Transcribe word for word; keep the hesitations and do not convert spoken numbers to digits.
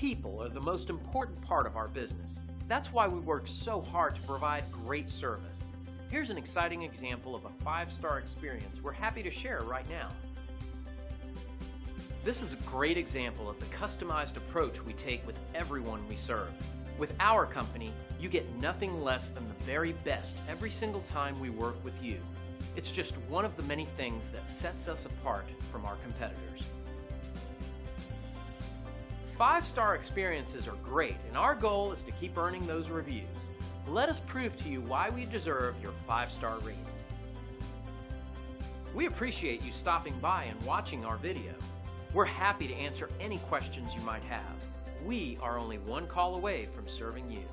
people are the most important part of our business. That's why we work so hard to provide great service. Here's an exciting example of a five-star experience we're happy to share right now. This is a great example of the customized approach we take with everyone we serve. With our company, you get nothing less than the very best every single time we work with you. It's just one of the many things that sets us apart from our competitors. Five-star experiences are great, and our goal is to keep earning those reviews. Let us prove to you why we deserve your five-star rating. We appreciate you stopping by and watching our video. We're happy to answer any questions you might have. We are only one call away from serving you.